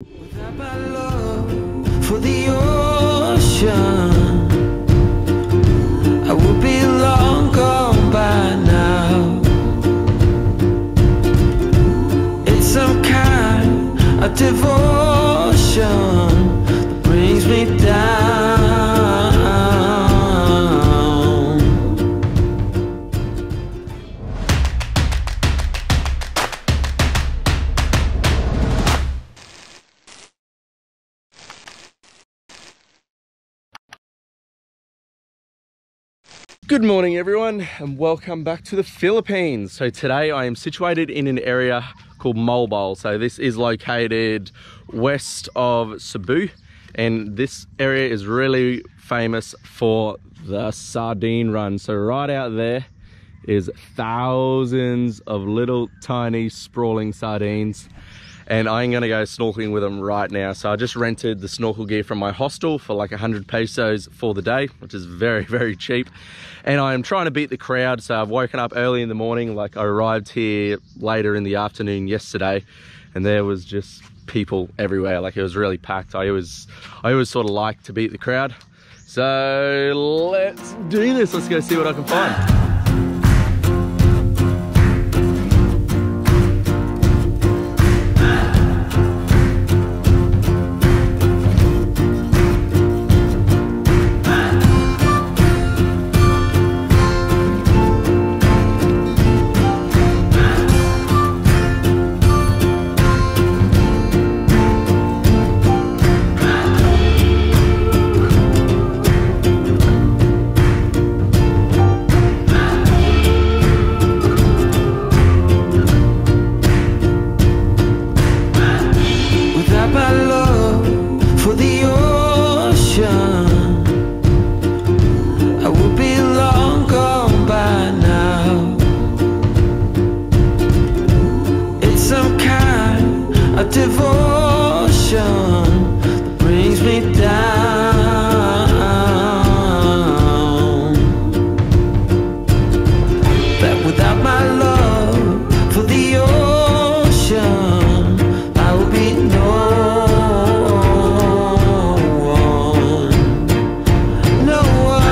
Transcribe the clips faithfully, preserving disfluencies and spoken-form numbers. For the ocean, I would be long gone by now. It's some kind of devotion that brings me down. Good morning everyone and welcome back to the Philippines. So today I am situated in an area called Moalboal. So this is located west of Cebu, and this area is really famous for the sardine run. So right out there is thousands of little tiny sprawling sardines, and I'm gonna go snorkeling with them right now. So I just rented the snorkel gear from my hostel for like one hundred pesos for the day, which is very, very cheap. And I'm trying to beat the crowd. So I've woken up early in the morning. Like I arrived here later in the afternoon yesterday, and there was just people everywhere. Like it was really packed. I always, I always sort of like to beat the crowd. So let's do this. Let's go see what I can find. Devotion that brings me down. That without my love for the ocean, I will be no one, no one.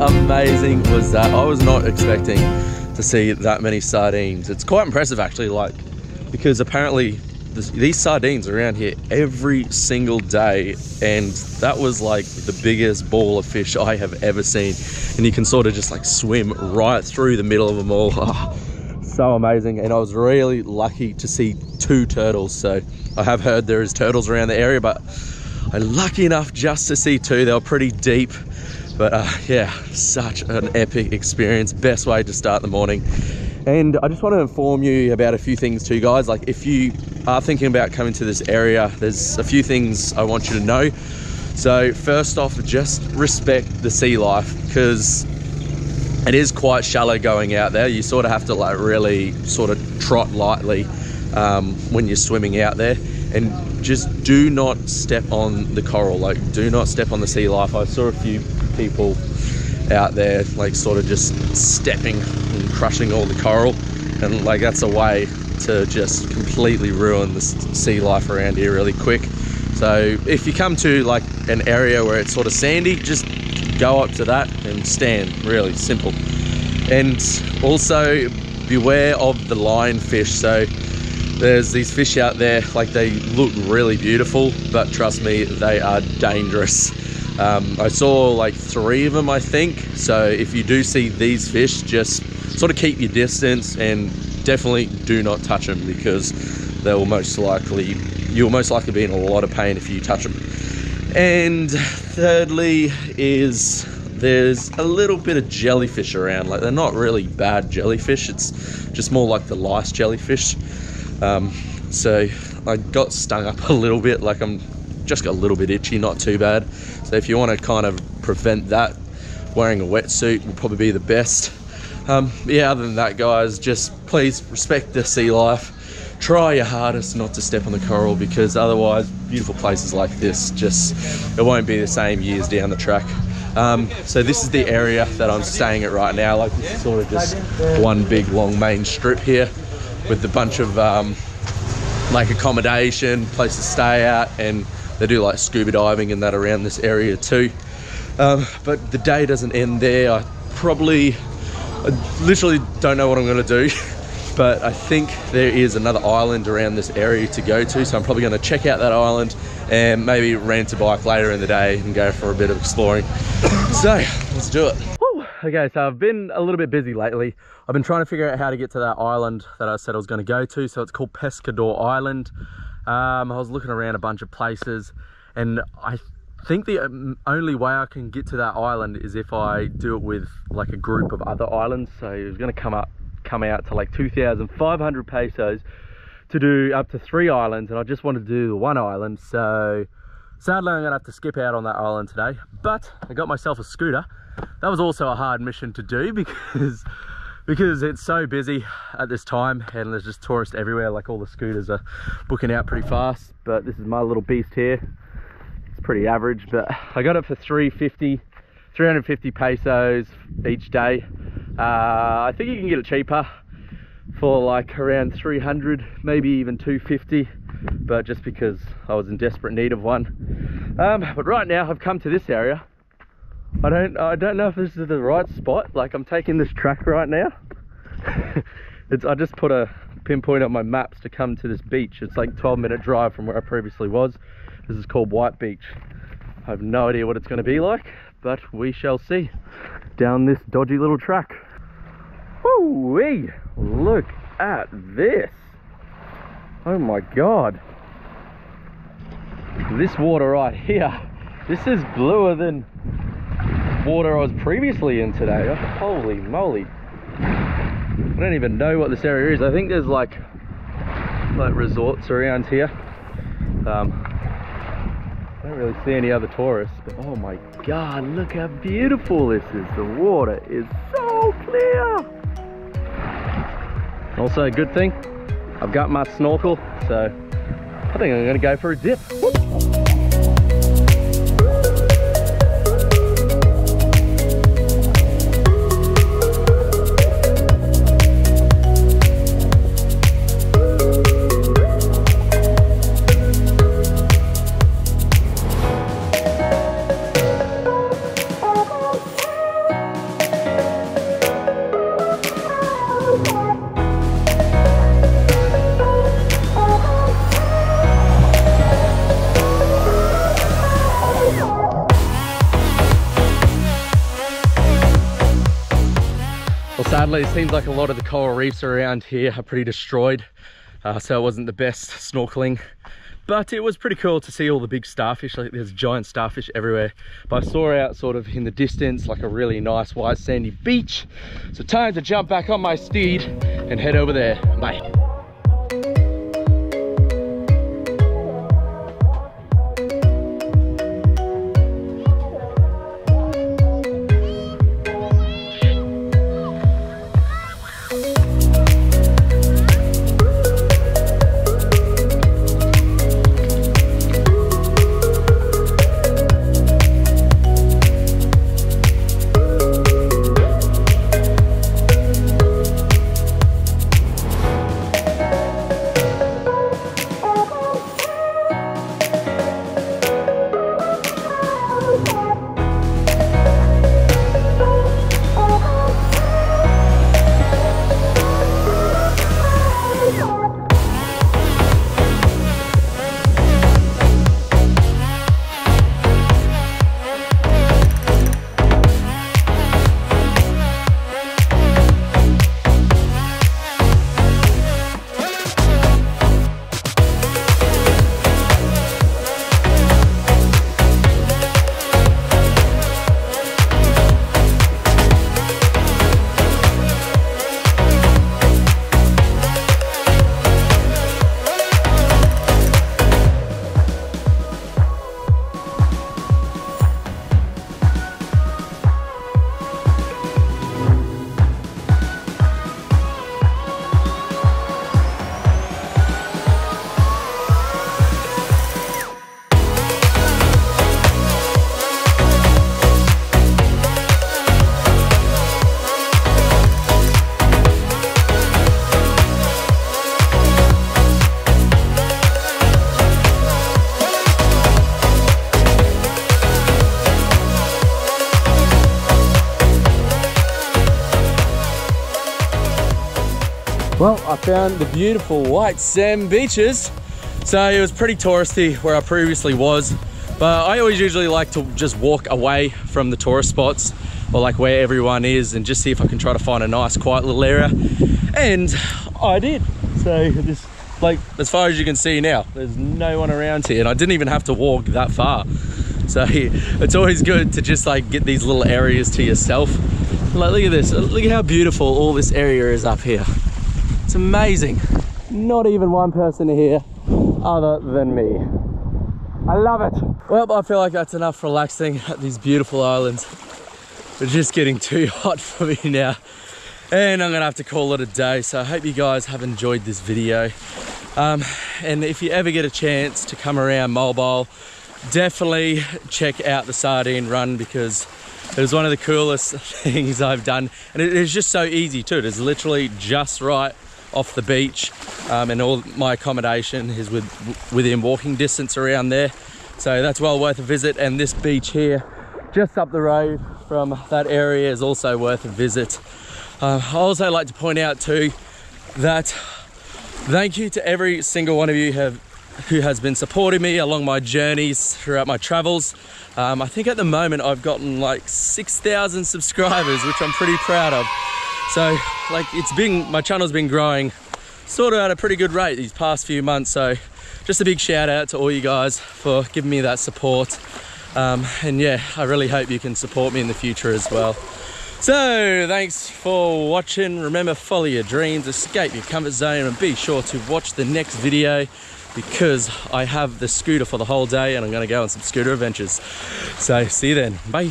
Amazing was that. I was not expecting to see that many sardines. It's quite impressive actually, like, because apparently this, these sardines are around here every single day, and that was like the biggest ball of fish I have ever seen, and you can sort of just like swim right through the middle of them all. Oh, so amazing. And I was really lucky to see two turtles. So I have heard there is turtles around the area, but I'm lucky enough just to see two. They were pretty deep. But uh, yeah, such an epic experience. Best way to start the morning. And I just want to inform you about a few things too, guys. Like if you are thinking about coming to this area, there's a few things I want you to know. So first off, just respect the sea life, because it is quite shallow going out there. You sort of have to like really sort of trot lightly um, when you're swimming out there, and just do not step on the coral. Like, do not step on the sea life. I saw a few people out there like sort of just stepping and crushing all the coral, and like that's a way to just completely ruin the sea life around here really quick. So if you come to like an area where it's sort of sandy, just go up to that and stand. Really simple. And also beware of the lionfish. So there's these fish out there, like they look really beautiful, but trust me, they are dangerous. Um, I saw like three of them, I think. So if you do see these fish, just sort of keep your distance and definitely do not touch them, because they will most likely, you'll most likely be in a lot of pain if you touch them. And thirdly is there's a little bit of jellyfish around. Like, they're not really bad jellyfish. It's just more like the lice jellyfish. Um, so I got stung up a little bit. Like, I'm just got a little bit itchy, not too bad. So if you want to kind of prevent that, wearing a wetsuit will probably be the best. Um, yeah, other than that, guys, just please respect the sea life. Try your hardest not to step on the coral, because otherwise beautiful places like this, just it won't be the same years down the track. Um, so this is the area that I'm staying at right now. Like, this is sort of just one big long main strip here with a bunch of um, like accommodation, place to stay at, and they do like scuba diving and that around this area too. Um, but the day doesn't end there. I probably, I literally don't know what I'm gonna do, but I think there is another island around this area to go to. So I'm probably gonna check out that island and maybe rent a bike later in the day and go for a bit of exploring. So let's do it. Okay, so I've been a little bit busy lately. I've been trying to figure out how to get to that island that I said I was going to go to. So it's called Pescador Island. Um, I was looking around a bunch of places, and I think the only way I can get to that island is if I do it with like a group of other islands. So it was going to come up, come out to like two thousand five hundred pesos to do up to three islands, and I just wanted to do the one island. So sadly, I'm going to have to skip out on that island today. But I got myself a scooter. That was also a hard mission to do, because because it's so busy at this time and there's just tourists everywhere. Like, all the scooters are booking out pretty fast, but this is my little beast here. It's pretty average, but I got it for three fifty, three fifty pesos each day. Uh, I think you can get it cheaper for like around three hundred, maybe even two fifty, but just because I was in desperate need of one. Um, but right now I've come to this area. I don't, I don't know if this is the right spot. Like, I'm taking this track right now. It's, I just put a pinpoint on my maps to come to this beach. It's like twelve minute drive from where I previously was. This is called White Beach. I have no idea what it's going to be like, but we shall see. Down this dodgy little track. Woo-wee! Look at this. Oh my God. This water right here. This is bluer than water I was previously in today. Holy moly. I don't even know what this area is. I think there's like like resorts around here. Um, I don't really see any other tourists, but oh my God, look how beautiful this is. The water is so clear. Also a good thing, I've got my snorkel, so I think I'm gonna go for a dip. Whoop. Sadly, it seems like a lot of the coral reefs around here are pretty destroyed, uh, so it wasn't the best snorkeling, but it was pretty cool to see all the big starfish. Like, there's giant starfish everywhere, but I saw out sort of in the distance like a really nice white sandy beach, so time to jump back on my steed and head over there. Bye. Well, I found the beautiful white sand beaches. So it was pretty touristy where I previously was, but I always usually like to just walk away from the tourist spots or like where everyone is and just see if I can try to find a nice quiet little area. And I did. So this, like, as far as you can see now, there's no one around here and I didn't even have to walk that far. So it's always good to just like get these little areas to yourself. Like, look at this, look at how beautiful all this area is up here. It's amazing. Not even one person here other than me. I love it. Well, I feel like that's enough relaxing at these beautiful islands. It's just getting too hot for me now. And I'm gonna have to call it a day. So I hope you guys have enjoyed this video. Um, and if you ever get a chance to come around Moalboal, definitely check out the sardine run, because it was one of the coolest things I've done. And it is just so easy too. It is literally just right off the beach, um, and all my accommodation is with, within walking distance around there. So that's well worth a visit. And this beach here, just up the road from that area, is also worth a visit. Uh, I also like to point out too that thank you to every single one of you have who has been supporting me along my journeys throughout my travels. Um, I think at the moment I've gotten like six thousand subscribers, which I'm pretty proud of. So like it's been, my channel's been growing sort of at a pretty good rate these past few months. So just a big shout out to all you guys for giving me that support. Um, and yeah, I really hope you can support me in the future as well. So thanks for watching. Remember, follow your dreams, escape your comfort zone, and be sure to watch the next video, because I have the scooter for the whole day and I'm gonna go on some scooter adventures. So see you then, bye.